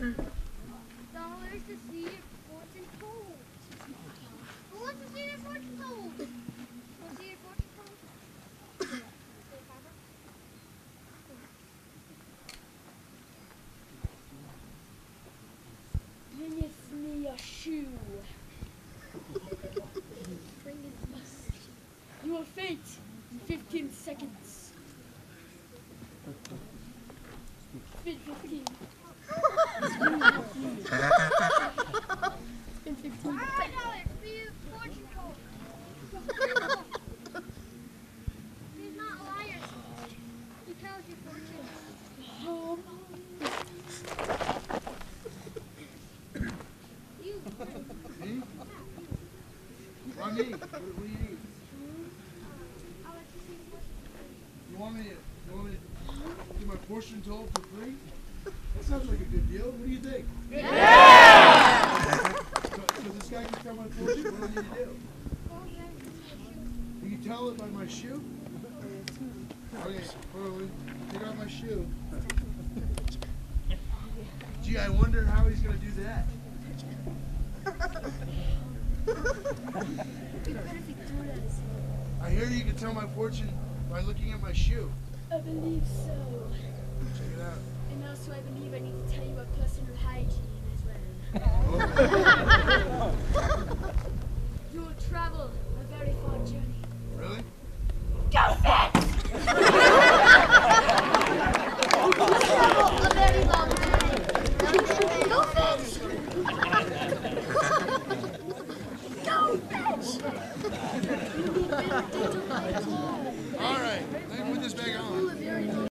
Dollars to see if fortune told. Who wants to see their fortune told? Want to see your fortune told? Bringeth me a shoe. Bringeth me a shoe. You are fate. 15 seconds. 15. Portion told for free? That sounds like a good deal. What do you think? Yeah! So this guy can come on fortune? What do you do? Can you tell it by my shoe? Okay, take out my shoe. Gee, I wonder how he's going to do that. I hear you can tell my fortune by looking at my shoe. I believe so. Check it out. And also, I believe I need to tell you about personal hygiene as well. You will travel a very far journey. Really? Go fast! You will travel a very long journey. Go fetch! Go fetch! All right, let me put this back on.